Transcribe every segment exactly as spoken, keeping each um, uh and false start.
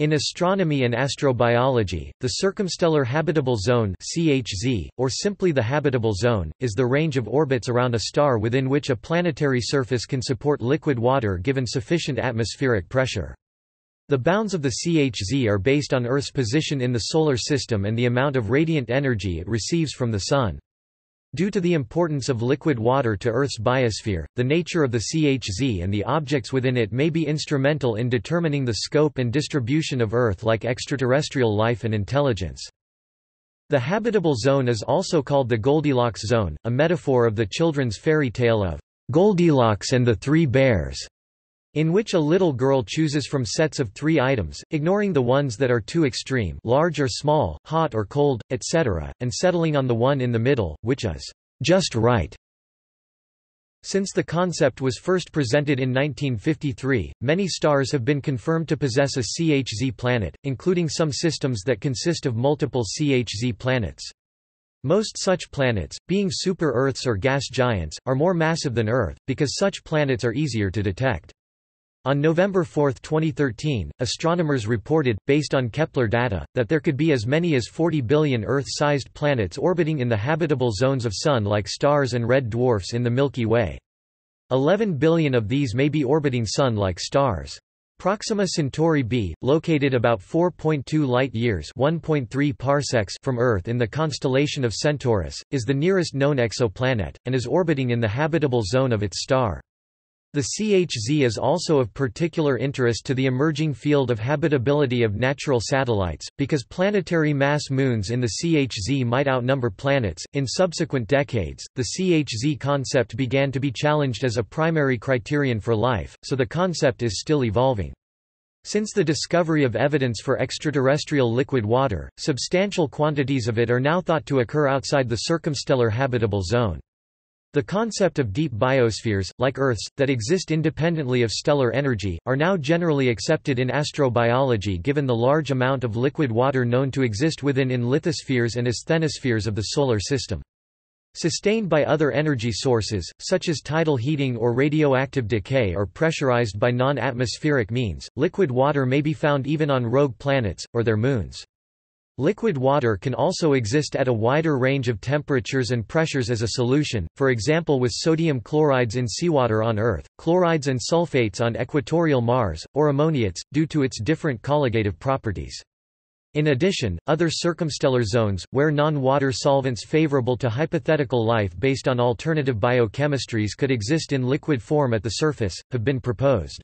In astronomy and astrobiology, the circumstellar habitable zone (C H Z), or simply the habitable zone, is the range of orbits around a star within which a planetary surface can support liquid water given sufficient atmospheric pressure. The bounds of the C H Z are based on Earth's position in the Solar System and the amount of radiant energy it receives from the Sun. Due to the importance of liquid water to Earth's biosphere, the nature of the C H Z and the objects within it may be instrumental in determining the scope and distribution of Earth-like extraterrestrial life and intelligence. The habitable zone is also called the Goldilocks zone, a metaphor of the children's fairy tale of Goldilocks and the Three Bears, in which a little girl chooses from sets of three items, ignoring the ones that are too extreme, large or small, hot or cold, et cetera, and settling on the one in the middle, which is just right. Since the concept was first presented in nineteen fifty-three, many stars have been confirmed to possess a C H Z planet, including some systems that consist of multiple C H Z planets. Most such planets, being super-Earths or gas giants, are more massive than Earth, because such planets are easier to detect. On November fourth twenty thirteen, astronomers reported, based on Kepler data, that there could be as many as forty billion Earth-sized planets orbiting in the habitable zones of Sun-like stars and red dwarfs in the Milky Way. eleven billion of these may be orbiting Sun-like stars. Proxima Centauri b, located about four point two light-years (one point three parsecs) from Earth in the constellation of Centaurus, is the nearest known exoplanet, and is orbiting in the habitable zone of its star. The C H Z is also of particular interest to the emerging field of habitability of natural satellites, because planetary mass moons in the C H Z might outnumber planets. In subsequent decades, the C H Z concept began to be challenged as a primary criterion for life, so the concept is still evolving. Since the discovery of evidence for extraterrestrial liquid water, substantial quantities of it are now thought to occur outside the circumstellar habitable zone. The concept of deep biospheres, like Earth's, that exist independently of stellar energy, are now generally accepted in astrobiology given the large amount of liquid water known to exist within in lithospheres and asthenospheres of the Solar System. Sustained by other energy sources, such as tidal heating or radioactive decay or pressurized by non-atmospheric means, liquid water may be found even on rogue planets, or their moons. Liquid water can also exist at a wider range of temperatures and pressures as a solution, for example with sodium chlorides in seawater on Earth, chlorides and sulfates on equatorial Mars, or ammoniates, due to its different colligative properties. In addition, other circumstellar zones, where non-water solvents favorable to hypothetical life based on alternative biochemistries could exist in liquid form at the surface, have been proposed.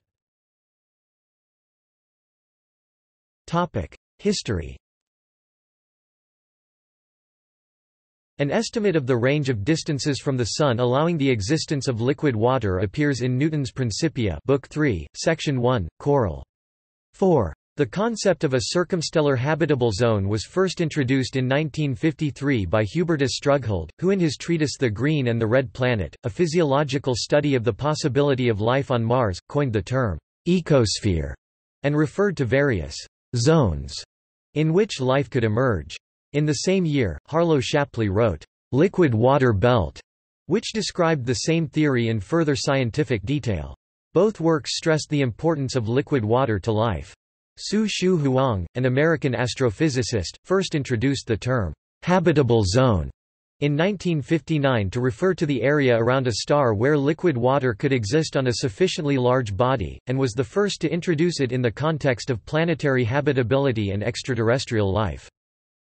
History. An estimate of the range of distances from the Sun allowing the existence of liquid water appears in Newton's Principia, Book three, Section one, Choral four. The concept of a circumstellar habitable zone was first introduced in nineteen fifty-three by Hubertus Strughold, who in his treatise The Green and the Red Planet, a physiological study of the possibility of life on Mars, coined the term «ecosphere» and referred to various «zones» in which life could emerge. In the same year, Harlow Shapley wrote, "Liquid Water Belt", which described the same theory in further scientific detail. Both works stressed the importance of liquid water to life. Su Shu Huang, an American astrophysicist, first introduced the term, "habitable zone", in nineteen fifty-nine to refer to the area around a star where liquid water could exist on a sufficiently large body, and was the first to introduce it in the context of planetary habitability and extraterrestrial life.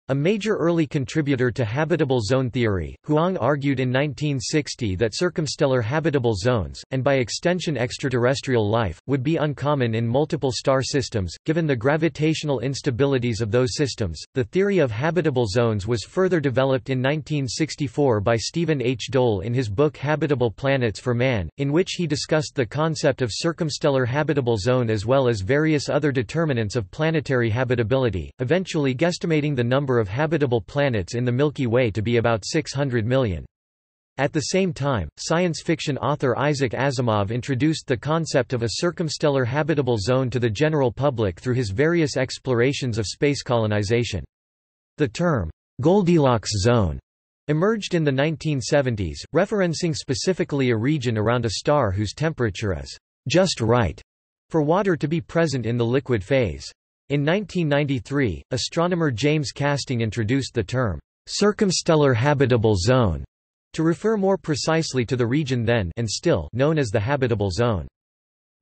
A major early contributor to habitable zone theory, Huang argued in nineteen sixty that circumstellar habitable zones, and by extension extraterrestrial life, would be uncommon in multiple star systems, given the gravitational instabilities of those systems. The theory of habitable zones was further developed in nineteen sixty-four by Stephen H. Dole in his book Habitable Planets for Man, in which he discussed the concept of circumstellar habitable zone as well as various other determinants of planetary habitability, eventually guesstimating the number of habitable planets in the Milky Way to be about six hundred million. At the same time, science fiction author Isaac Asimov introduced the concept of a circumstellar habitable zone to the general public through his various explorations of space colonization. The term, Goldilocks zone, emerged in the nineteen seventies, referencing specifically a region around a star whose temperature is just right for water to be present in the liquid phase. In nineteen ninety-three, astronomer James Kasting introduced the term circumstellar habitable zone to refer more precisely to the region then and still known as the habitable zone.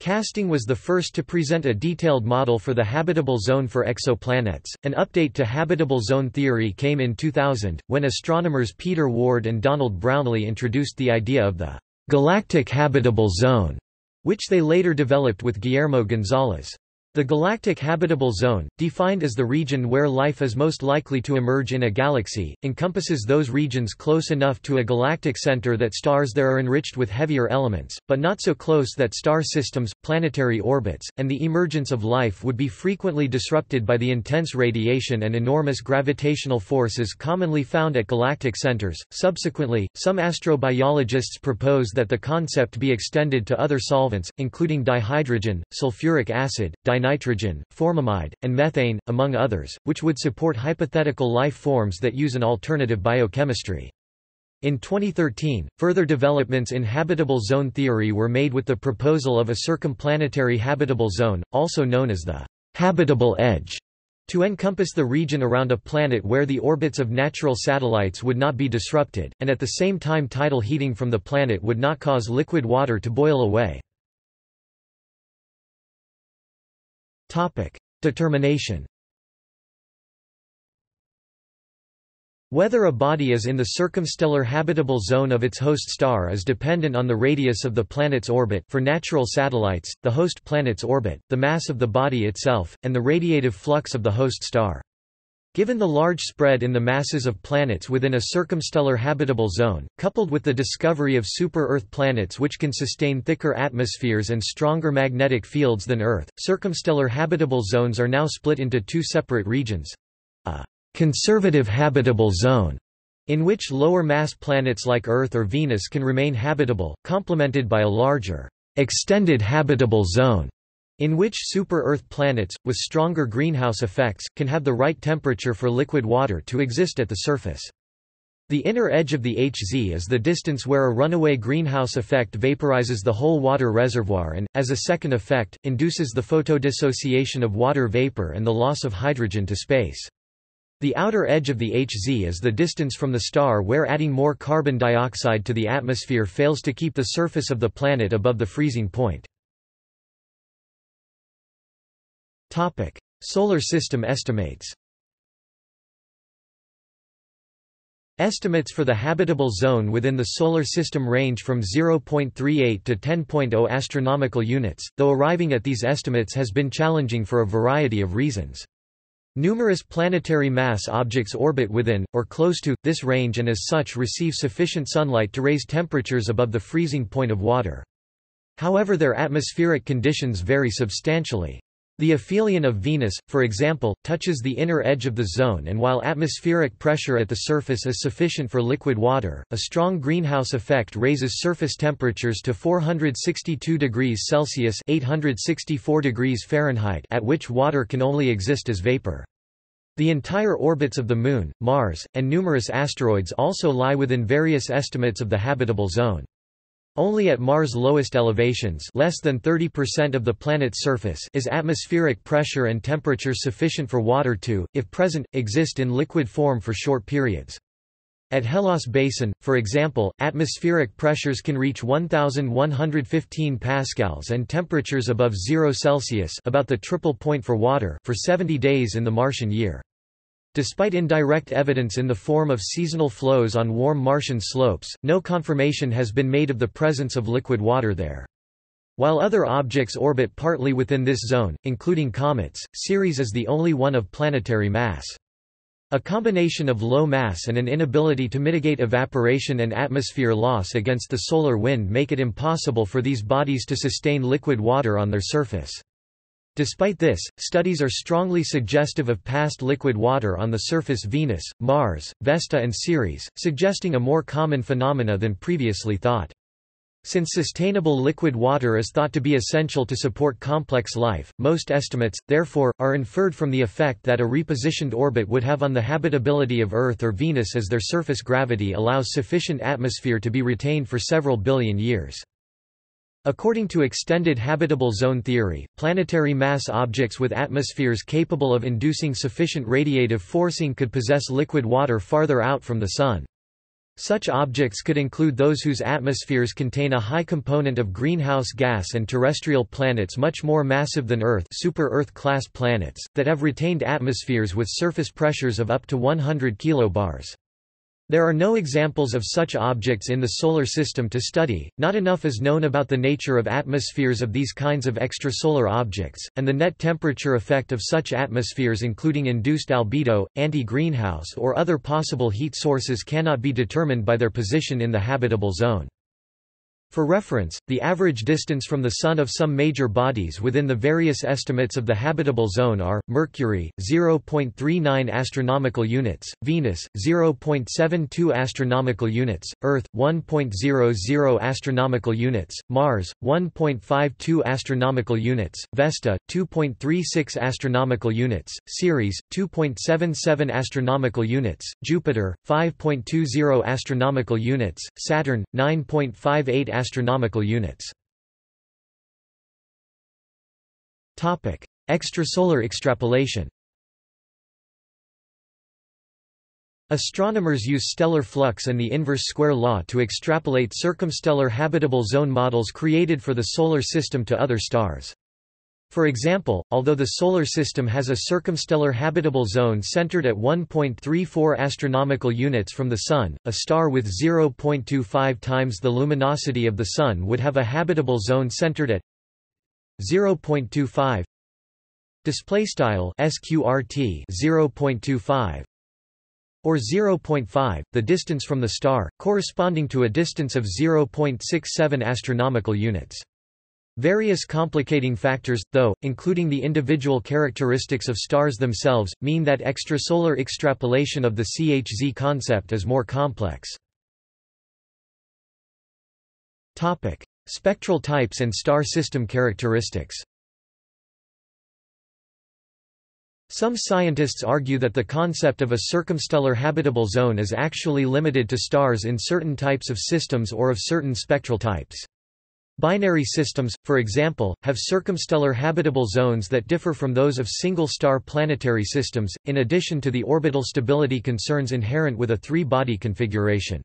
Kasting was the first to present a detailed model for the habitable zone for exoplanets. An update to habitable zone theory came in two thousand, when astronomers Peter Ward and Donald Brownlee introduced the idea of the galactic habitable zone, which they later developed with Guillermo Gonzalez. The galactic habitable zone, defined as the region where life is most likely to emerge in a galaxy, encompasses those regions close enough to a galactic center that stars there are enriched with heavier elements, but not so close that star systems, planetary orbits, and the emergence of life would be frequently disrupted by the intense radiation and enormous gravitational forces commonly found at galactic centers. Subsequently, some astrobiologists propose that the concept be extended to other solvents, including dihydrogen, sulfuric acid, nitrogen, formamide, and methane, among others, which would support hypothetical life forms that use an alternative biochemistry. In twenty thirteen, further developments in habitable zone theory were made with the proposal of a circumplanetary habitable zone, also known as the habitable edge, to encompass the region around a planet where the orbits of natural satellites would not be disrupted, and at the same time tidal heating from the planet would not cause liquid water to boil away. Topic: Determination. Whether a body is in the circumstellar habitable zone of its host star is dependent on the radius of the planet's orbit for natural satellites, the host planet's orbit, the mass of the body itself, and the radiative flux of the host star. Given the large spread in the masses of planets within a circumstellar habitable zone, coupled with the discovery of super-Earth planets which can sustain thicker atmospheres and stronger magnetic fields than Earth, circumstellar habitable zones are now split into two separate regions. A conservative habitable zone, in which lower-mass planets like Earth or Venus can remain habitable, complemented by a larger, extended habitable zone, in which super-Earth planets, with stronger greenhouse effects, can have the right temperature for liquid water to exist at the surface. The inner edge of the H Z is the distance where a runaway greenhouse effect vaporizes the whole water reservoir and, as a second effect, induces the photodissociation of water vapor and the loss of hydrogen to space. The outer edge of the H Z is the distance from the star where adding more carbon dioxide to the atmosphere fails to keep the surface of the planet above the freezing point. Topic: Solar System estimates. Estimates for the habitable zone within the solar system range from zero point three eight to ten point zero astronomical units, though arriving at these estimates has been challenging for a variety of reasons. Numerous planetary mass objects orbit within or close to this range and as such receive sufficient sunlight to raise temperatures above the freezing point of water. However, their atmospheric conditions vary substantially. The aphelion of Venus, for example, touches the inner edge of the zone, and while atmospheric pressure at the surface is sufficient for liquid water, a strong greenhouse effect raises surface temperatures to four hundred sixty-two degrees Celsius (eight hundred sixty-four degrees Fahrenheit), at which water can only exist as vapor. The entire orbits of the Moon, Mars, and numerous asteroids also lie within various estimates of the habitable zone. Only at Mars' lowest elevations, less than thirty percent of the planet's surface, is atmospheric pressure and temperature sufficient for water to, if present, exist in liquid form for short periods. At Hellas Basin, for example, atmospheric pressures can reach one thousand one hundred fifteen pascals and temperatures above zero Celsius, about the triple point for water, for seventy days in the Martian year. Despite indirect evidence in the form of seasonal flows on warm Martian slopes, no confirmation has been made of the presence of liquid water there. While other objects orbit partly within this zone, including comets, Ceres is the only one of planetary mass. A combination of low mass and an inability to mitigate evaporation and atmosphere loss against the solar wind make it impossible for these bodies to sustain liquid water on their surface. Despite this, studies are strongly suggestive of past liquid water on the surface Venus, Mars, Vesta and Ceres, suggesting a more common phenomena than previously thought. Since sustainable liquid water is thought to be essential to support complex life, most estimates, therefore, are inferred from the effect that a repositioned orbit would have on the habitability of Earth or Venus, as their surface gravity allows sufficient atmosphere to be retained for several billion years. According to extended habitable zone theory, planetary mass objects with atmospheres capable of inducing sufficient radiative forcing could possess liquid water farther out from the Sun. Such objects could include those whose atmospheres contain a high component of greenhouse gas and terrestrial planets much more massive than Earth, super-Earth class planets, that have retained atmospheres with surface pressures of up to one hundred kilobars. There are no examples of such objects in the Solar System to study, not enough is known about the nature of atmospheres of these kinds of extrasolar objects, and the net temperature effect of such atmospheres including induced albedo, anti-greenhouse or other possible heat sources cannot be determined by their position in the habitable zone. For reference, the average distance from the Sun of some major bodies within the various estimates of the habitable zone are: Mercury zero point three nine astronomical units, Venus zero point seven two astronomical units, Earth one point zero zero astronomical units, Mars one point five two astronomical units, Vesta two point three six astronomical units, Ceres two point seven seven astronomical units, Jupiter five point two zero astronomical units, Saturn nine point five eight astronomical units. Topic: Extrasolar extrapolation. Astronomers use stellar flux and the inverse square law to extrapolate circumstellar habitable zone models created for the Solar System to other stars. For example, although the Solar System has a circumstellar habitable zone centered at one point three four astronomical units from the Sun, a star with zero point two five times the luminosity of the Sun would have a habitable zone centered at zero point two five. Display style S Q R T zero point two five or zero point five, the distance from the star, corresponding to a distance of zero point six seven astronomical units. Various complicating factors, though, including the individual characteristics of stars themselves, mean that extrasolar extrapolation of the C H Z concept is more complex. Topic: Spectral types and star system characteristics. Some scientists argue that the concept of a circumstellar habitable zone is actually limited to stars in certain types of systems or of certain spectral types. Binary systems, for example, have circumstellar habitable zones that differ from those of single-star planetary systems, in addition to the orbital stability concerns inherent with a three-body configuration.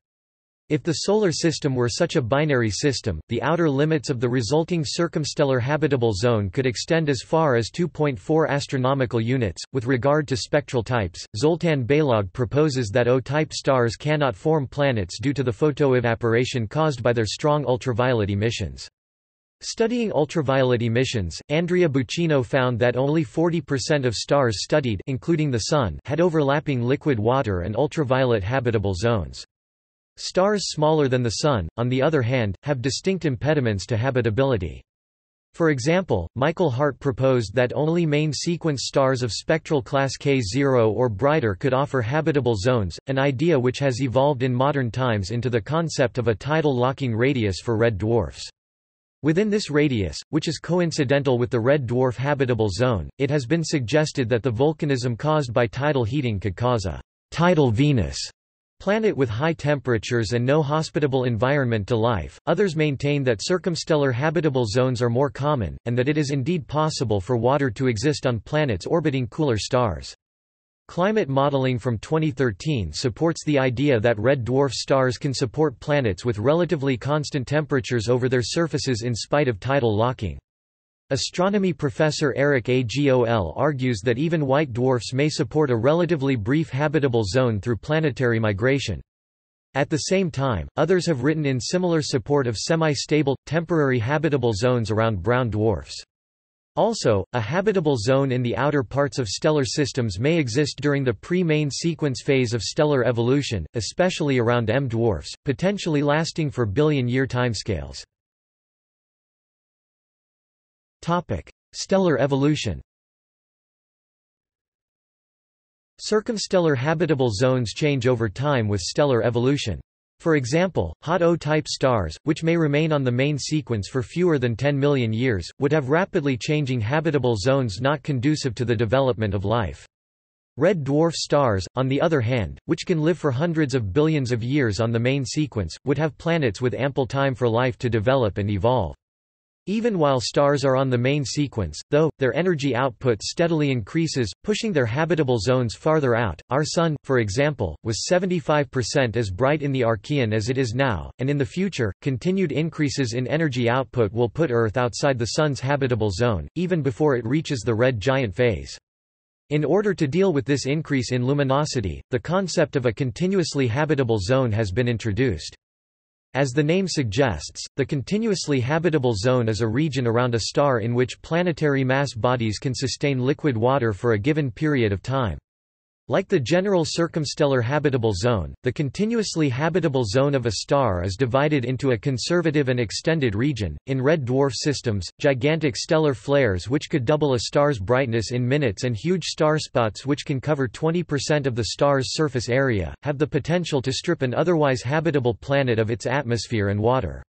If the Solar System were such a binary system, the outer limits of the resulting circumstellar habitable zone could extend as far as two point four astronomical units. With regard to spectral types, Zoltan Balog proposes that O-type stars cannot form planets due to the photoevaporation caused by their strong ultraviolet emissions. Studying ultraviolet emissions, Andrea Buccino found that only forty percent of stars studied, including the Sun, had overlapping liquid water and ultraviolet habitable zones. Stars smaller than the Sun, on the other hand, have distinct impediments to habitability. For example, Michael Hart proposed that only main-sequence stars of spectral class K zero or brighter could offer habitable zones, an idea which has evolved in modern times into the concept of a tidal locking radius for red dwarfs. Within this radius, which is coincidental with the red dwarf habitable zone, it has been suggested that the volcanism caused by tidal heating could cause a tidal Venus planet with high temperatures and no hospitable environment to life. Others maintain that circumstellar habitable zones are more common, and that it is indeed possible for water to exist on planets orbiting cooler stars. Climate modeling from twenty thirteen supports the idea that red dwarf stars can support planets with relatively constant temperatures over their surfaces in spite of tidal locking. Astronomy professor Eric Agol argues that even white dwarfs may support a relatively brief habitable zone through planetary migration. At the same time, others have written in similar support of semi-stable, temporary habitable zones around brown dwarfs. Also, a habitable zone in the outer parts of stellar systems may exist during the pre-main sequence phase of stellar evolution, especially around M dwarfs, potentially lasting for billion-year timescales. Topic: Stellar evolution. Circumstellar habitable zones change over time with stellar evolution. For example, hot O-type stars, which may remain on the main sequence for fewer than ten million years, would have rapidly changing habitable zones not conducive to the development of life. Red dwarf stars, on the other hand, which can live for hundreds of billions of years on the main sequence, would have planets with ample time for life to develop and evolve. Even while stars are on the main sequence, though, their energy output steadily increases, pushing their habitable zones farther out. Our Sun, for example, was seventy-five percent as bright in the Archean as it is now, and in the future, continued increases in energy output will put Earth outside the Sun's habitable zone, even before it reaches the red giant phase. In order to deal with this increase in luminosity, the concept of a continuously habitable zone has been introduced. As the name suggests, the continuously habitable zone is a region around a star in which planetary mass bodies can sustain liquid water for a given period of time. Like the general circumstellar habitable zone, the continuously habitable zone of a star is divided into a conservative and extended region. In red dwarf systems, gigantic stellar flares which could double a star's brightness in minutes and huge starspots which can cover twenty percent of the star's surface area, have the potential to strip an otherwise habitable planet of its atmosphere and water.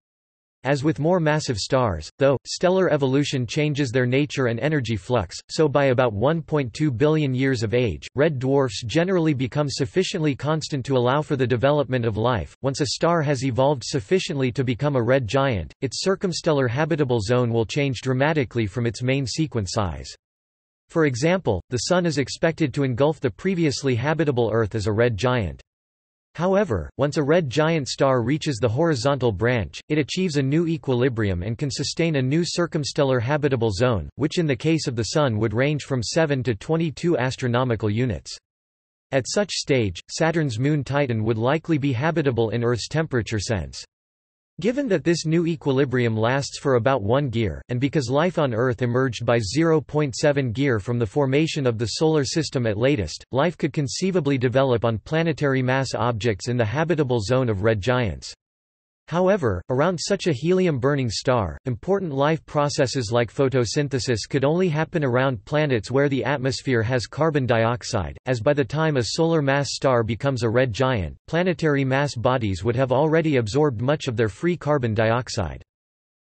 As with more massive stars, though, stellar evolution changes their nature and energy flux, so by about one point two billion years of age, red dwarfs generally become sufficiently constant to allow for the development of life. Once a star has evolved sufficiently to become a red giant, its circumstellar habitable zone will change dramatically from its main sequence size. For example, the Sun is expected to engulf the previously habitable Earth as a red giant. However, once a red giant star reaches the horizontal branch, it achieves a new equilibrium and can sustain a new circumstellar habitable zone, which in the case of the Sun would range from seven to twenty-two astronomical units. At such stage, Saturn's moon Titan would likely be habitable in Earth's temperature sense. Given that this new equilibrium lasts for about one gear, and because life on Earth emerged by zero point seven gear from the formation of the Solar System at latest, life could conceivably develop on planetary mass objects in the habitable zone of red giants. However, around such a helium-burning star, important life processes like photosynthesis could only happen around planets where the atmosphere has carbon dioxide, as by the time a solar mass star becomes a red giant, planetary mass bodies would have already absorbed much of their free carbon dioxide.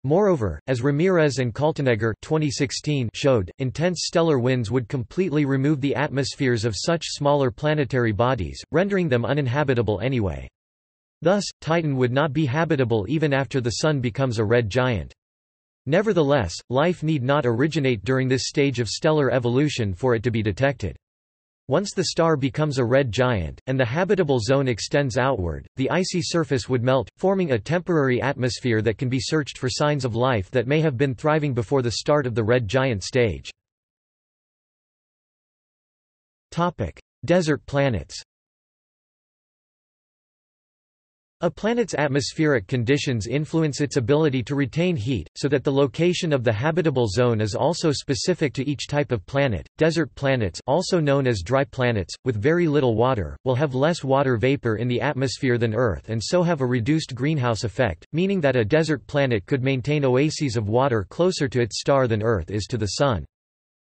Moreover, as Ramirez and Kaltenegger twenty sixteen showed, intense stellar winds would completely remove the atmospheres of such smaller planetary bodies, rendering them uninhabitable anyway. Thus, Titan would not be habitable even after the Sun becomes a red giant. Nevertheless, life need not originate during this stage of stellar evolution for it to be detected. Once the star becomes a red giant, and the habitable zone extends outward, the icy surface would melt, forming a temporary atmosphere that can be searched for signs of life that may have been thriving before the start of the red giant stage. Topic: Desert planets. A planet's atmospheric conditions influence its ability to retain heat, so that the location of the habitable zone is also specific to each type of planet. Desert planets, also known as dry planets, with very little water, will have less water vapor in the atmosphere than Earth and so have a reduced greenhouse effect, meaning that a desert planet could maintain oases of water closer to its star than Earth is to the Sun.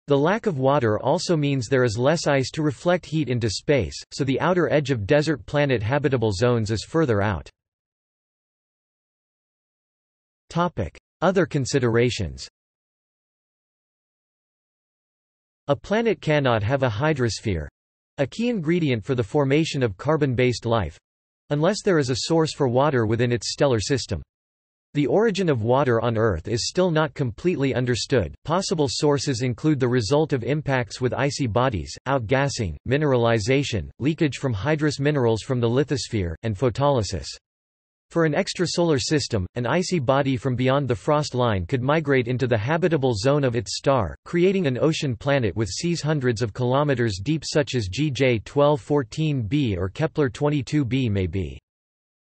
The lack of water also means there is less ice to reflect heat into space, so the outer edge of desert planet habitable zones is further out. Other considerations. A planet cannot have a hydrosphere—a key ingredient for the formation of carbon-based life—unless there is a source for water within its stellar system. The origin of water on Earth is still not completely understood. Possible sources include the result of impacts with icy bodies, outgassing, mineralization, leakage from hydrous minerals from the lithosphere, and photolysis. For an extrasolar system, an icy body from beyond the frost line could migrate into the habitable zone of its star, creating an ocean planet with seas hundreds of kilometers deep, such as G J twelve fourteen b or Kepler twenty-two b may be.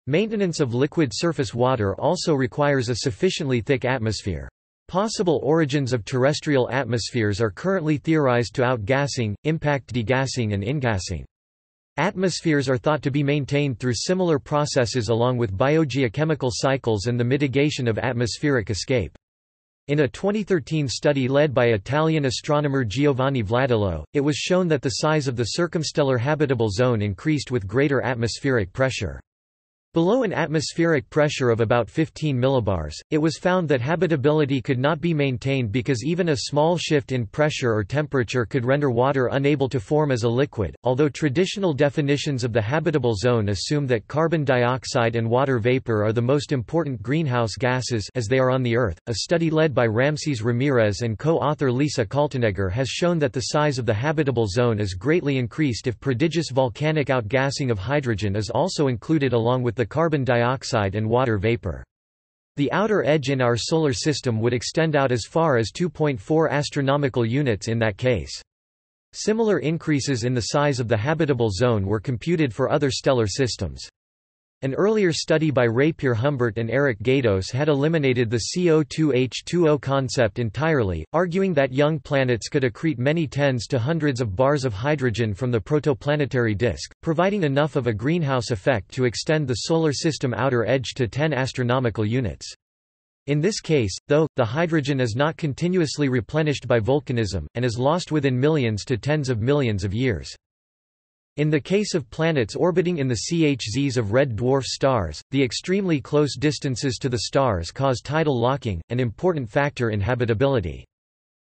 Maintenance of liquid surface water also requires a sufficiently thick atmosphere. Possible origins of terrestrial atmospheres are currently theorized to outgassing, impact degassing and ingassing. Atmospheres are thought to be maintained through similar processes along with biogeochemical cycles and the mitigation of atmospheric escape. In a twenty thirteen study led by Italian astronomer Giovanni Vladilo, it was shown that the size of the circumstellar habitable zone increased with greater atmospheric pressure. Below an atmospheric pressure of about fifteen millibars, it was found that habitability could not be maintained because even a small shift in pressure or temperature could render water unable to form as a liquid, although traditional definitions of the habitable zone assume that carbon dioxide and water vapor are the most important greenhouse gases as they are on the Earth. A study led by Ramses Ramirez and co-author Lisa Kaltenegger has shown that the size of the habitable zone is greatly increased if prodigious volcanic outgassing of hydrogen is also included along with the carbon dioxide and water vapor. The outer edge in our solar system would extend out as far as two point four astronomical units in that case. Similar increases in the size of the habitable zone were computed for other stellar systems. An earlier study by Ravi Humbert and Eric Gaidos had eliminated the C O two H two O concept entirely, arguing that young planets could accrete many tens to hundreds of bars of hydrogen from the protoplanetary disk, providing enough of a greenhouse effect to extend the solar system outer edge to ten astronomical units. In this case, though, the hydrogen is not continuously replenished by volcanism, and is lost within millions to tens of millions of years. In the case of planets orbiting in the C H Zs of red dwarf stars, the extremely close distances to the stars cause tidal locking, an important factor in habitability.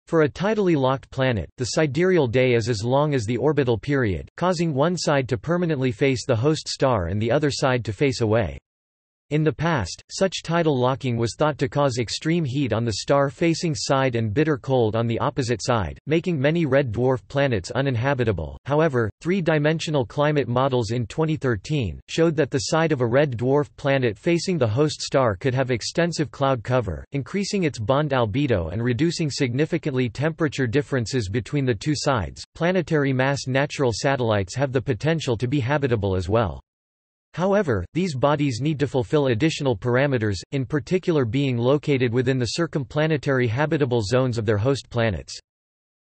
For a tidally locked planet, the sidereal day is as long as the orbital period, causing one side to permanently face the host star and the other side to face away. In the past, such tidal locking was thought to cause extreme heat on the star-facing side and bitter cold on the opposite side, making many red dwarf planets uninhabitable. However, three-dimensional climate models in twenty thirteen showed that the side of a red dwarf planet facing the host star could have extensive cloud cover, increasing its bond albedo and reducing significantly temperature differences between the two sides. Planetary mass natural satellites have the potential to be habitable as well. However, these bodies need to fulfill additional parameters, in particular being located within the circumplanetary habitable zones of their host planets.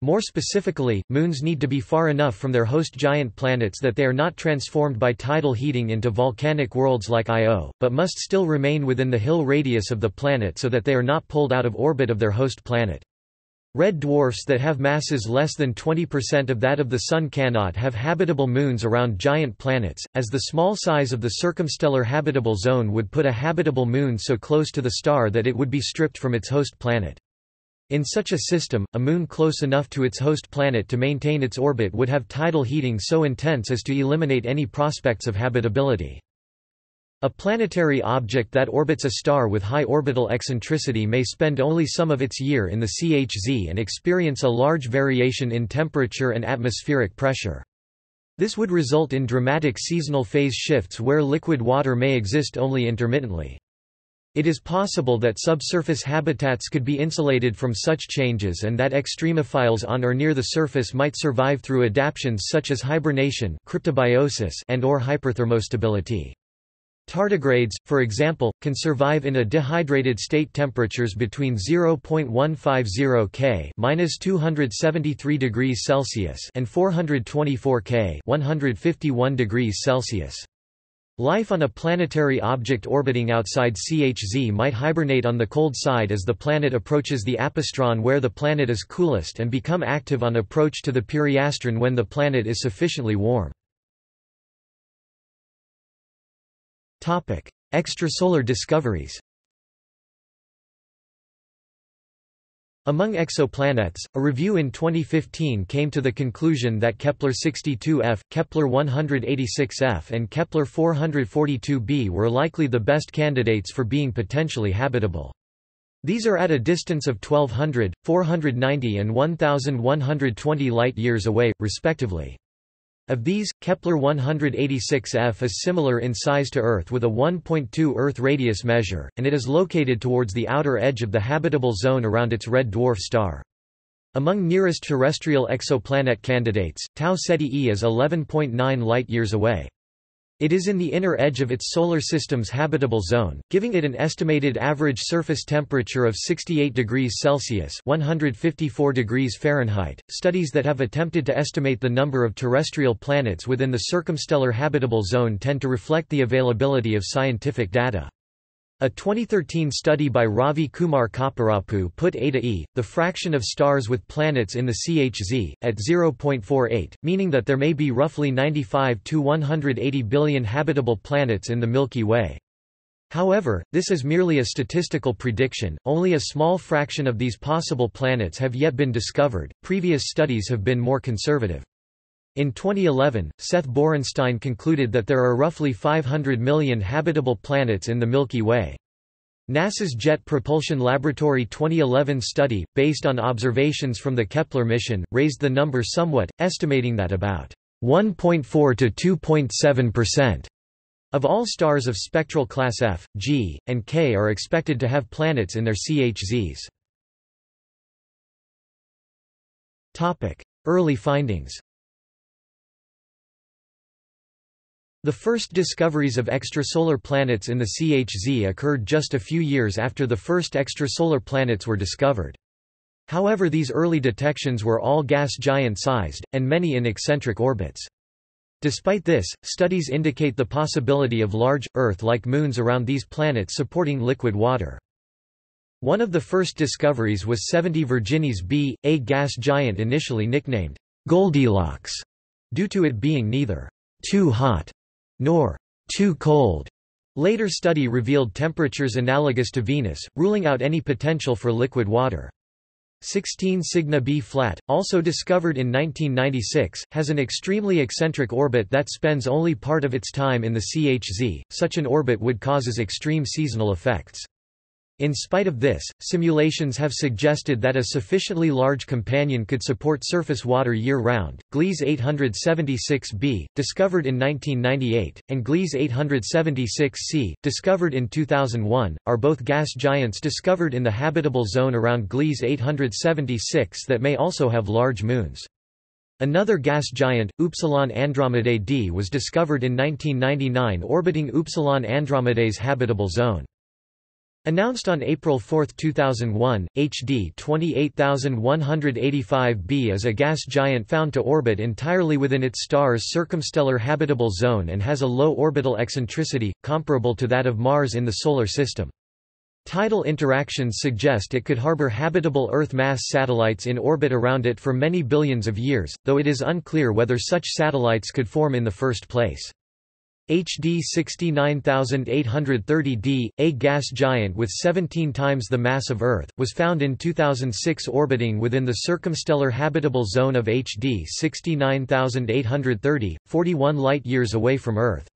More specifically, moons need to be far enough from their host giant planets that they are not transformed by tidal heating into volcanic worlds like Io, but must still remain within the Hill radius of the planet so that they are not pulled out of orbit of their host planet. Red dwarfs that have masses less than twenty percent of that of the Sun cannot have habitable moons around giant planets, as the small size of the circumstellar habitable zone would put a habitable moon so close to the star that it would be stripped from its host planet. In such a system, a moon close enough to its host planet to maintain its orbit would have tidal heating so intense as to eliminate any prospects of habitability. A planetary object that orbits a star with high orbital eccentricity may spend only some of its year in the C H Z and experience a large variation in temperature and atmospheric pressure. This would result in dramatic seasonal phase shifts where liquid water may exist only intermittently. It is possible that subsurface habitats could be insulated from such changes and that extremophiles on or near the surface might survive through adaptations such as hibernation, cryptobiosis, and/or hyperthermostability. Tardigrades, for example, can survive in a dehydrated state temperatures between zero point one five zero Kelvin minus two hundred seventy-three degrees Celsius and four hundred twenty-four Kelvin one hundred fifty-one degrees Celsius. Life on a planetary object orbiting outside C H Z might hibernate on the cold side as the planet approaches the apastron where the planet is coolest and become active on approach to the periastron when the planet is sufficiently warm. Topic: Extrasolar discoveries. Among exoplanets, a review in twenty fifteen came to the conclusion that Kepler sixty-two f, Kepler one hundred eighty-six f and Kepler four hundred forty-two b were likely the best candidates for being potentially habitable. These are at a distance of twelve hundred, four hundred ninety and one thousand one hundred twenty light-years away, respectively. Of these, Kepler one hundred eighty-six f is similar in size to Earth with a one point two Earth radius measure, and it is located towards the outer edge of the habitable zone around its red dwarf star. Among nearest terrestrial exoplanet candidates, Tau Ceti e is eleven point nine light-years away. It is in the inner edge of its solar system's habitable zone, giving it an estimated average surface temperature of sixty-eight degrees Celsius (one hundred fifty-four degrees Fahrenheit). Studies that have attempted to estimate the number of terrestrial planets within the circumstellar habitable zone tend to reflect the availability of scientific data. A twenty thirteen study by Ravi Kumar Kopparapu put eta E, the fraction of stars with planets in the C H Z, at zero point four eight, meaning that there may be roughly ninety-five to one hundred eighty billion habitable planets in the Milky Way. However, this is merely a statistical prediction. Only a small fraction of these possible planets have yet been discovered. Previous studies have been more conservative. In twenty eleven, Seth Borenstein concluded that there are roughly five hundred million habitable planets in the Milky Way. NASA's Jet Propulsion Laboratory twenty eleven study, based on observations from the Kepler mission, raised the number somewhat, estimating that about one point four to two point seven percent of all stars of spectral class F, G, and K are expected to have planets in their C H Zs. Topic: Early findings. The first discoveries of extrasolar planets in the C H Z occurred just a few years after the first extrasolar planets were discovered. However, these early detections were all gas giant-sized, and many in eccentric orbits. Despite this, studies indicate the possibility of large, Earth-like moons around these planets supporting liquid water. One of the first discoveries was seventy Virginis b, a gas giant initially nicknamed Goldilocks, due to it being neither too hot nor too cold. Later study revealed temperatures analogous to Venus, ruling out any potential for liquid water. sixteen Cygna B flat, also discovered in nineteen ninety-six, has an extremely eccentric orbit that spends only part of its time in the C H Z. Such an orbit would cause extreme seasonal effects. In spite of this, simulations have suggested that a sufficiently large companion could support surface water year-round. Gliese eight seventy-six b, discovered in nineteen ninety-eight, and Gliese eight seventy-six c, discovered in two thousand one, are both gas giants discovered in the habitable zone around Gliese eight seventy-six that may also have large moons. Another gas giant, Upsilon Andromedae d, was discovered in nineteen ninety-nine orbiting Upsilon Andromedae's habitable zone. Announced on April fourth two thousand one, H D twenty-eight one eighty-five b is a gas giant found to orbit entirely within its star's circumstellar habitable zone and has a low orbital eccentricity, comparable to that of Mars in the Solar System. Tidal interactions suggest it could harbor habitable Earth-mass satellites in orbit around it for many billions of years, though it is unclear whether such satellites could form in the first place. H D sixty-nine eight thirty d, a gas giant with seventeen times the mass of Earth, was found in two thousand six orbiting within the circumstellar habitable zone of H D sixty-nine eight thirty, forty-one light-years away from Earth.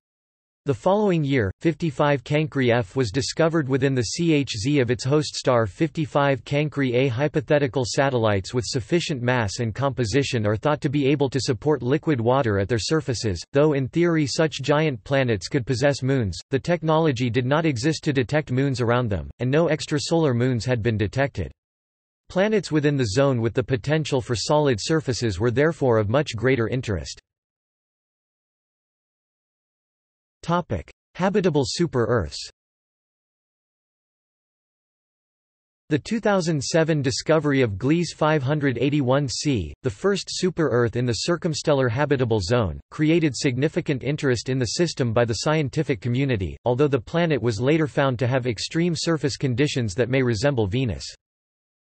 The following year, fifty-five Cancri F was discovered within the C H Z of its host star fifty-five Cancri A. Hypothetical satellites with sufficient mass and composition are thought to be able to support liquid water at their surfaces, though in theory such giant planets could possess moons. The technology did not exist to detect moons around them, and no extrasolar moons had been detected. Planets within the zone with the potential for solid surfaces were therefore of much greater interest. Topic: Habitable super-Earths. The two thousand seven discovery of Gliese five eighty-one c, the first super-Earth in the circumstellar habitable zone, created significant interest in the system by the scientific community, although the planet was later found to have extreme surface conditions that may resemble Venus.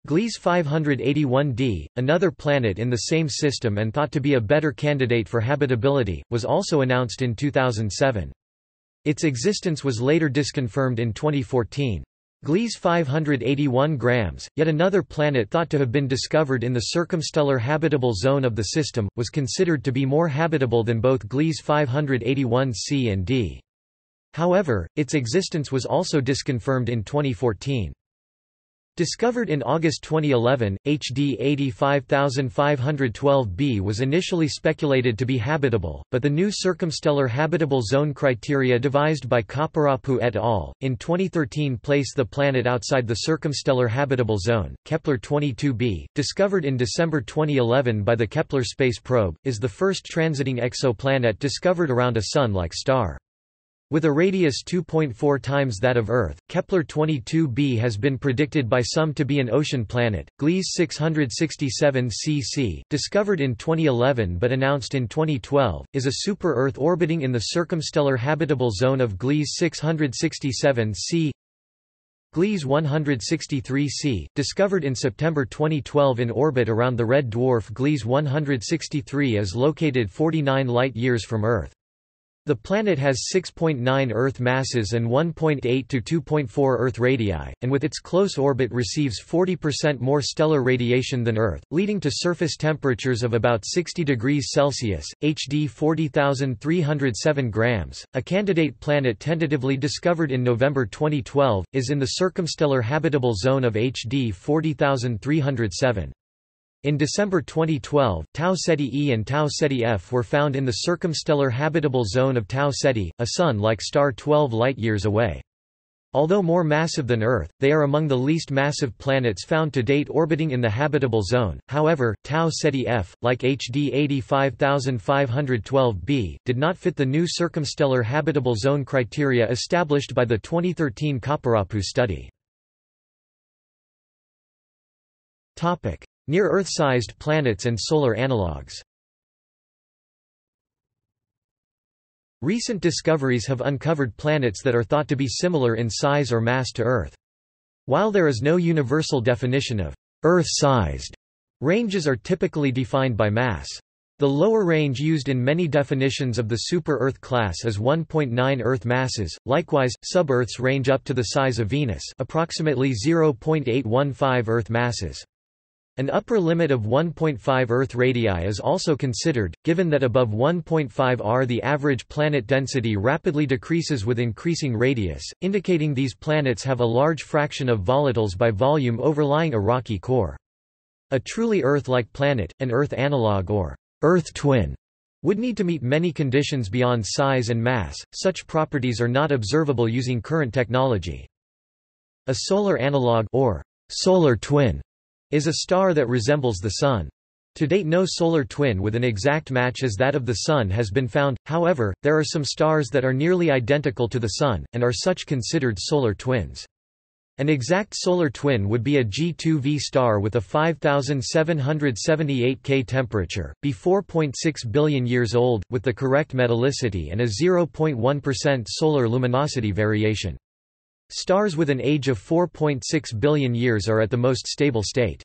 Gliese five eighty-one d, another planet in the same system and thought to be a better candidate for habitability, was also announced in two thousand seven. Its existence was later disconfirmed in twenty fourteen. Gliese five eighty-one grams, yet another planet thought to have been discovered in the circumstellar habitable zone of the system, was considered to be more habitable than both Gliese five eighty-one c and d. However, its existence was also disconfirmed in twenty fourteen. Discovered in August twenty eleven, H D eighty-five five twelve b was initially speculated to be habitable, but the new circumstellar habitable zone criteria devised by Kopparapu et al. In twenty thirteen place the planet outside the circumstellar habitable zone. Kepler twenty-two b, discovered in December twenty eleven by the Kepler space probe, is the first transiting exoplanet discovered around a Sun-like star. With a radius two point four times that of Earth, Kepler twenty-two b has been predicted by some to be an ocean planet. Gliese six sixty-seven c c, discovered in twenty eleven but announced in twenty twelve, is a super-Earth orbiting in the circumstellar habitable zone of Gliese six sixty-seven c. Gliese one sixty-three c, discovered in September twenty twelve in orbit around the red dwarf Gliese one sixty-three, is located forty-nine light-years from Earth. The planet has six point nine Earth masses and one point eight to two point four Earth radii, and with its close orbit receives forty percent more stellar radiation than Earth, leading to surface temperatures of about sixty degrees Celsius, H D forty thousand three hundred seven grams. A candidate planet tentatively discovered in November twenty twelve, is in the circumstellar habitable zone of H D forty thousand three hundred seven. In December twenty twelve, Tau Ceti E and Tau Ceti F were found in the circumstellar habitable zone of Tau Ceti, a Sun-like star twelve light-years away. Although more massive than Earth, they are among the least massive planets found to date orbiting in the habitable zone. However, Tau Ceti F, like H D eighty-five thousand five hundred twelve b, did not fit the new circumstellar habitable zone criteria established by the twenty thirteen Kopparapu study. Near-Earth-sized planets and solar analogues. Recent discoveries have uncovered planets that are thought to be similar in size or mass to Earth. While there is no universal definition of Earth-sized, ranges are typically defined by mass. The lower range used in many definitions of the super-Earth class is one point nine Earth masses. Likewise, sub-Earths range up to the size of Venus, approximately zero point eight one five Earth masses. An upper limit of one point five Earth radii is also considered, given that above one point five r the average planet density rapidly decreases with increasing radius, indicating these planets have a large fraction of volatiles by volume overlying a rocky core. A truly Earth-like planet, an Earth analogue or Earth twin, would need to meet many conditions beyond size and mass. Such properties are not observable using current technology. A solar analogue or solar twin is a star that resembles the Sun. To date, no solar twin with an exact match as that of the Sun has been found. However, there are some stars that are nearly identical to the Sun, and are such considered solar twins. An exact solar twin would be a G two V star with a five thousand seven hundred seventy-eight K temperature, be four point six billion years old, with the correct metallicity and a zero point one percent solar luminosity variation. Stars with an age of four point six billion years are at the most stable state.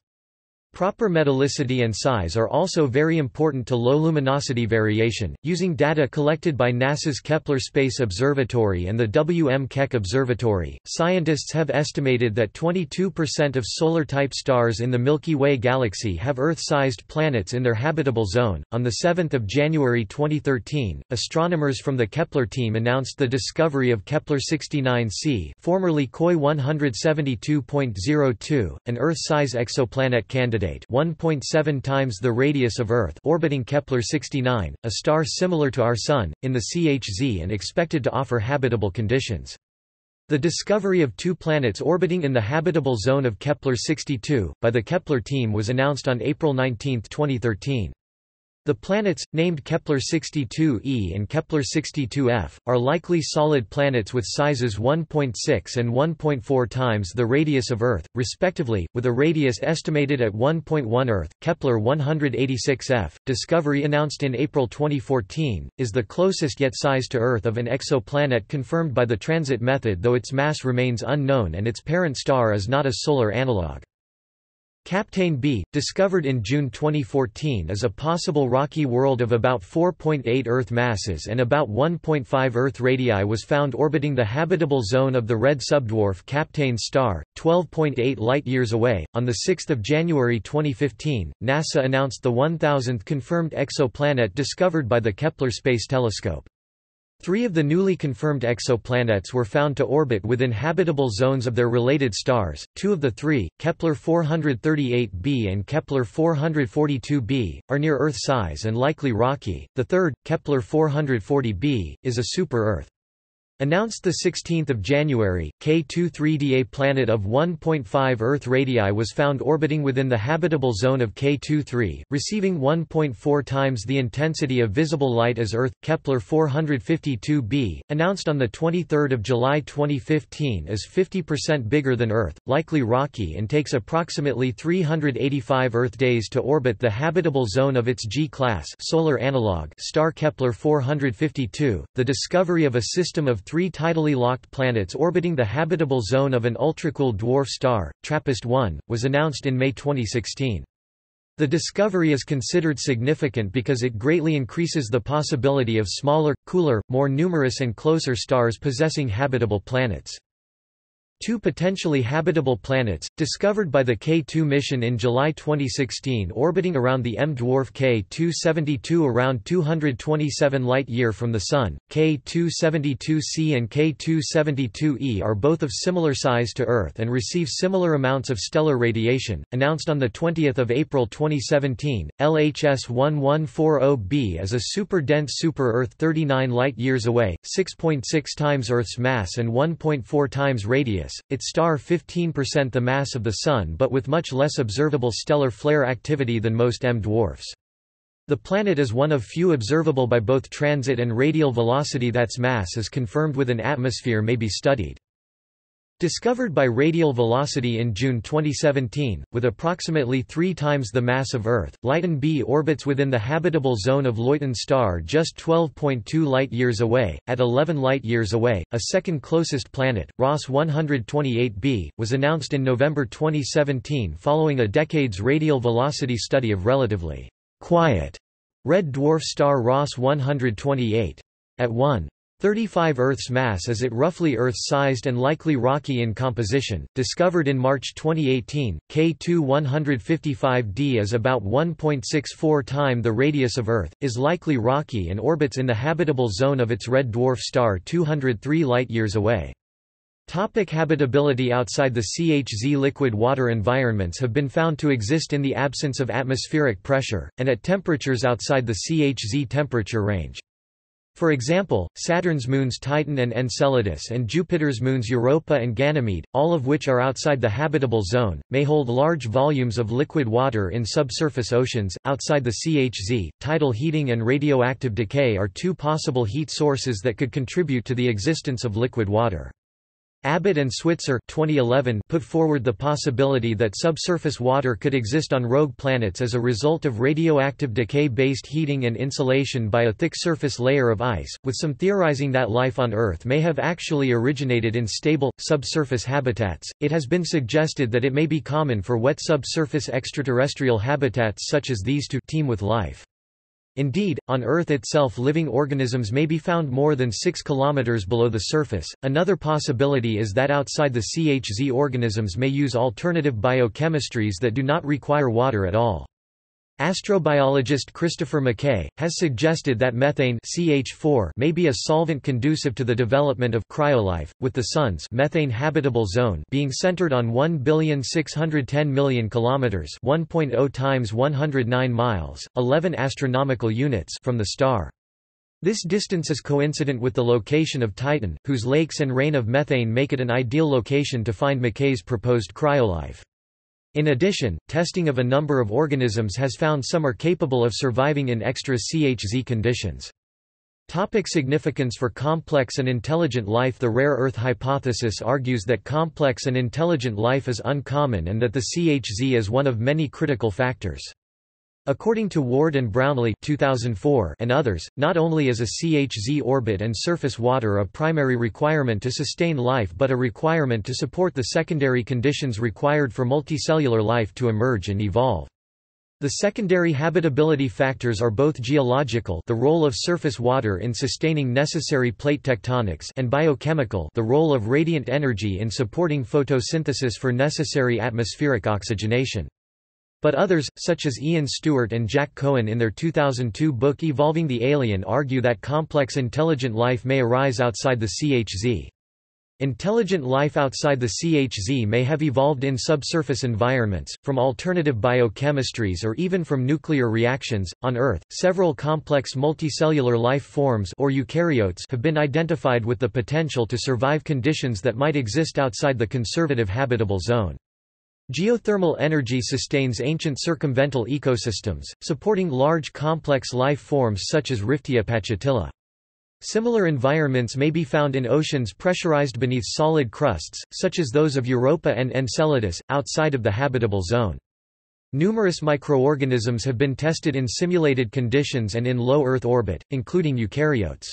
Proper metallicity and size are also very important to low luminosity variation. Using data collected by NASA's Kepler Space Observatory and the W M Keck Observatory, scientists have estimated that twenty-two percent of solar-type stars in the Milky Way galaxy have Earth-sized planets in their habitable zone. On the seventh of January twenty thirteen, astronomers from the Kepler team announced the discovery of Kepler sixty-nine c, formerly K O I one seventy-two point zero two, an Earth-size exoplanet candidate. one point seven times the radius of Earth, orbiting Kepler sixty-nine, a star similar to our Sun, in the C H Z and expected to offer habitable conditions. The discovery of two planets orbiting in the habitable zone of Kepler sixty-two, by the Kepler team was announced on April nineteenth twenty thirteen. The planets, named Kepler sixty-two e and Kepler sixty-two f, are likely solid planets with sizes one point six and one point four times the radius of Earth, respectively, with a radius estimated at one point one Earth. Kepler one eighty-six f, discovery announced in April twenty fourteen, is the closest yet size to Earth of an exoplanet confirmed by the transit method, though its mass remains unknown and its parent star is not a solar analogue. Captain B, discovered in June twenty fourteen, is a possible rocky world of about four point eight Earth masses and about one point five Earth radii was found orbiting the habitable zone of the red subdwarf Captain Star, twelve point eight light-years away. On the sixth of January twenty fifteen, NASA announced the one thousandth confirmed exoplanet discovered by the Kepler Space Telescope. Three of the newly confirmed exoplanets were found to orbit within habitable zones of their related stars. Two of the three, Kepler four thirty-eight b and Kepler four forty-two b, are near Earth size and likely rocky. The third, Kepler four forty b, is a super-Earth. Announced the sixteenth of January, K twenty-three d, planet of one point five Earth radii was found orbiting within the habitable zone of K twenty-three, receiving one point four times the intensity of visible light as Earth. Kepler four fifty-two b, announced on the twenty-third of July twenty fifteen, is fifty percent bigger than Earth, likely rocky, and takes approximately three hundred eighty-five Earth days to orbit the habitable zone of its G class solar analog star Kepler four fifty-two. The discovery of a system of three tidally locked planets orbiting the habitable zone of an ultracool dwarf star, TRAPPIST one, was announced in May twenty sixteen. The discovery is considered significant because it greatly increases the possibility of smaller, cooler, more numerous and closer stars possessing habitable planets. Two potentially habitable planets, discovered by the K two mission in July twenty sixteen orbiting around the M-dwarf K two seventy-two around two hundred twenty-seven light-year from the Sun, K two seventy-two C and K two seventy-two E are both of similar size to Earth and receive similar amounts of stellar radiation. Announced on the twentieth of April twenty seventeen, L H S eleven forty b is a super-dense super-Earth thirty-nine light-years away, six point six times Earth's mass and one point four times radius. Its star fifteen percent the mass of the Sun but with much less observable stellar flare activity than most M-dwarfs. The planet is one of few observable by both transit and radial velocity that's mass is confirmed with an atmosphere may be studied. Discovered by radial velocity in June twenty seventeen, with approximately three times the mass of Earth, Lytton B orbits within the habitable zone of Luyton star just twelve point two light-years away. At eleven light-years away, a second closest planet, Ross one twenty-eight b, was announced in November twenty seventeen following a decade's radial velocity study of relatively quiet red dwarf star Ross one twenty-eight. At one thirty-five Earth's mass as it roughly Earth-sized and likely rocky in composition, discovered in March twenty eighteen, K two one fifty-five d is about one point six four times the radius of Earth, is likely rocky and orbits in the habitable zone of its red dwarf star two hundred three light-years away. Topic habitability. Outside the C H Z, liquid water environments have been found to exist in the absence of atmospheric pressure, and at temperatures outside the C H Z temperature range. For example, Saturn's moons Titan and Enceladus and Jupiter's moons Europa and Ganymede, all of which are outside the habitable zone, may hold large volumes of liquid water in subsurface oceans. Outside the C H Z, tidal heating and radioactive decay are two possible heat sources that could contribute to the existence of liquid water. Abbott and Switzer twenty eleven put forward the possibility that subsurface water could exist on rogue planets as a result of radioactive decay-based heating and insulation by a thick surface layer of ice, with some theorizing that life on Earth may have actually originated in stable, subsurface habitats. It has been suggested that it may be common for wet subsurface extraterrestrial habitats such as these to teem with life. Indeed, on Earth itself living organisms may be found more than six kilometers below the surface. Another possibility is that outside the C H Z organisms may use alternative biochemistries that do not require water at all. Astrobiologist Christopher McKay has suggested that methane C H four may be a solvent conducive to the development of cryolife, with the Sun's methane habitable zone being centered on one billion six hundred ten million kilometers, one point zero times one hundred nine miles, eleven astronomical units from the star. This distance is coincident with the location of Titan, whose lakes and rain of methane make it an ideal location to find McKay's proposed cryolife. In addition, testing of a number of organisms has found some are capable of surviving in extra C H Z conditions. Topic significance for complex and intelligent life. The rare Earth hypothesis argues that complex and intelligent life is uncommon and that the C H Z is one of many critical factors. According to Ward and Brownlee two thousand four and others, not only is a C H Z orbit and surface water a primary requirement to sustain life but a requirement to support the secondary conditions required for multicellular life to emerge and evolve. The secondary habitability factors are both geological, the role of surface water in sustaining necessary plate tectonics, and biochemical, the role of radiant energy in supporting photosynthesis for necessary atmospheric oxygenation. But others, such as Ian Stewart and Jack Cohen in their two thousand two book Evolving the Alien, argue that complex intelligent life may arise outside the C H Z. Intelligent life outside the C H Z may have evolved in subsurface environments, from alternative biochemistries or even from nuclear reactions. On Earth, several complex multicellular life forms or eukaryotes have been identified with the potential to survive conditions that might exist outside the conservative habitable zone. Geothermal energy sustains ancient circumvental ecosystems, supporting large complex life forms such as Riftia pachyptila. Similar environments may be found in oceans pressurized beneath solid crusts, such as those of Europa and Enceladus, outside of the habitable zone. Numerous microorganisms have been tested in simulated conditions and in low Earth orbit, including eukaryotes.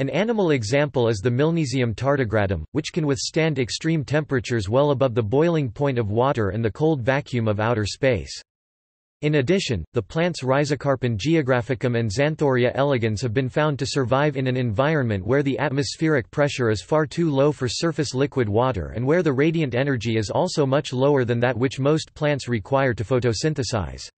An animal example is the Milnesium tardigratum, which can withstand extreme temperatures well above the boiling point of water and the cold vacuum of outer space. In addition, the plants Rhizocarpon geographicum and Xanthoria elegans have been found to survive in an environment where the atmospheric pressure is far too low for surface liquid water and where the radiant energy is also much lower than that which most plants require to photosynthesize.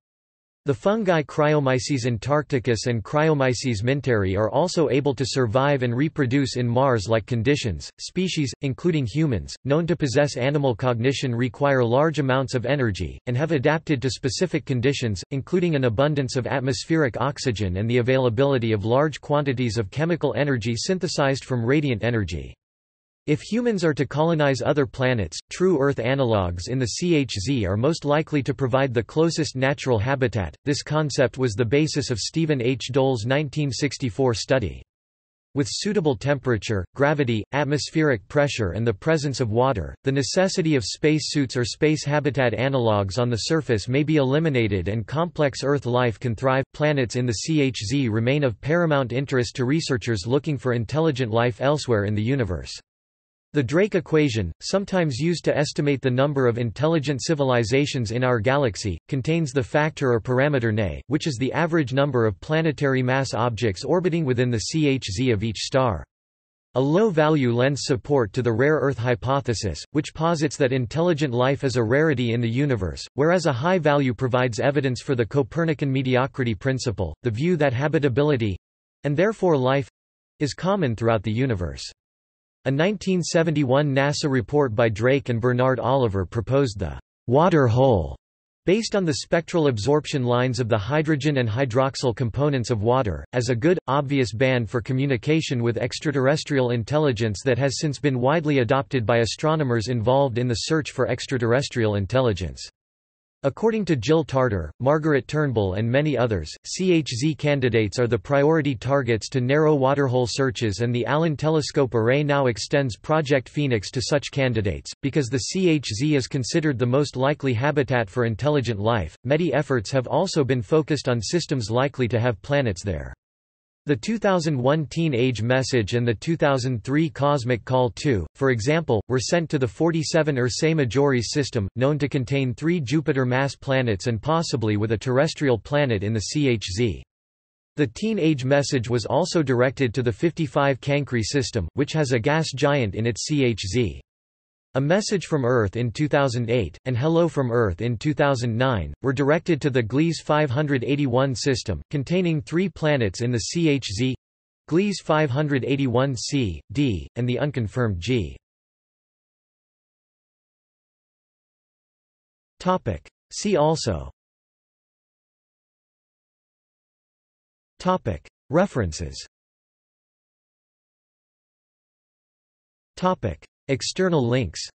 The fungi Cryomyces antarcticus and Cryomyces minteri are also able to survive and reproduce in Mars-like conditions. Species, including humans, known to possess animal cognition require large amounts of energy, and have adapted to specific conditions, including an abundance of atmospheric oxygen and the availability of large quantities of chemical energy synthesized from radiant energy. If humans are to colonize other planets, true Earth analogues in the C H Z are most likely to provide the closest natural habitat. This concept was the basis of Stephen H. Dole's nineteen sixty-four study. With suitable temperature, gravity, atmospheric pressure, and the presence of water, the necessity of spacesuits or space habitat analogues on the surface may be eliminated and complex Earth life can thrive. Planets in the C H Z remain of paramount interest to researchers looking for intelligent life elsewhere in the universe. The Drake equation, sometimes used to estimate the number of intelligent civilizations in our galaxy, contains the factor or parameter N A, which is the average number of planetary mass objects orbiting within the C H Z of each star. A low value lends support to the rare Earth hypothesis, which posits that intelligent life is a rarity in the universe, whereas a high value provides evidence for the Copernican mediocrity principle, the view that habitability—and therefore life—is common throughout the universe. A nineteen seventy-one NASA report by Drake and Bernard Oliver proposed the water hole based on the spectral absorption lines of the hydrogen and hydroxyl components of water, as a good, obvious band for communication with extraterrestrial intelligence that has since been widely adopted by astronomers involved in the search for extraterrestrial intelligence. According to Jill Tarter, Margaret Turnbull and many others, C H Z candidates are the priority targets to narrow waterhole searches, and the Allen Telescope Array now extends Project Phoenix to such candidates. Because the C H Z is considered the most likely habitat for intelligent life, many efforts have also been focused on systems likely to have planets there. The two thousand one Teenage Message and the two thousand three Cosmic Call two, for example, were sent to the forty-seven Ursae Majoris system, known to contain three Jupiter-mass planets and possibly with a terrestrial planet in the C H Z. The Teenage Message was also directed to the fifty-five Cancri system, which has a gas giant in its C H Z. A Message from Earth in two thousand eight, and Hello from Earth in two thousand nine, were directed to the Gliese five eighty-one system, containing three planets in the C H Z, Gliese five eighty-one C, D, and the unconfirmed G. See also References External links.